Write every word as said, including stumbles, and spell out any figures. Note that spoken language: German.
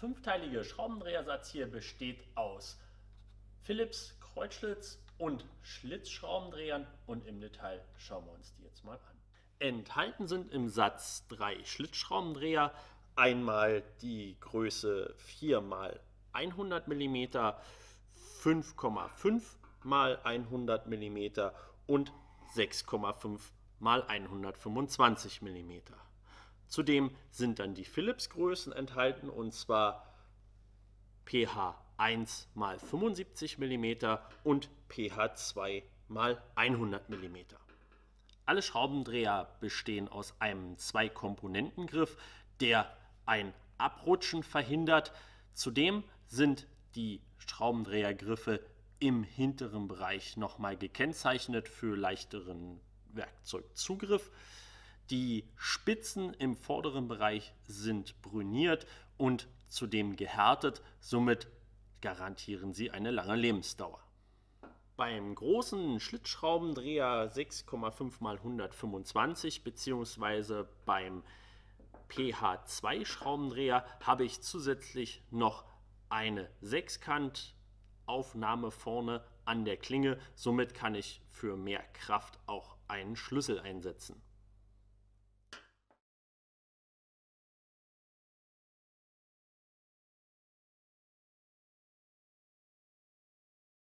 fünfteilige Schraubendrehersatz hier besteht aus Phillips, Kreuzschlitz und Schlitzschraubendrehern, und im Detail schauen wir uns die jetzt mal an. Enthalten sind im Satz drei Schlitzschraubendreher, einmal die Größe vier mal hundert Millimeter, fünf Komma fünf mal hundert Millimeter und sechs Komma fünf mal hundertfünfundzwanzig Millimeter. Zudem sind dann die Phillips-Größen enthalten, und zwar P H eins mal fünfundsiebzig Millimeter und P H zwei mal hundert Millimeter. Alle Schraubendreher bestehen aus einem Zwei-Komponenten-Griff, der ein Abrutschen verhindert. Zudem sind die Schraubendrehergriffe im hinteren Bereich nochmal gekennzeichnet für leichteren Werkzeugzugriff. Die Spitzen im vorderen Bereich sind brüniert und zudem gehärtet, somit garantieren sie eine lange Lebensdauer. Beim großen Schlitzschraubendreher sechs Komma fünf mal hundertfünfundzwanzig bzw. beim P H zwei Schraubendreher habe ich zusätzlich noch eine Sechskantaufnahme vorne an der Klinge, somit kann ich für mehr Kraft auch einen Schlüssel einsetzen.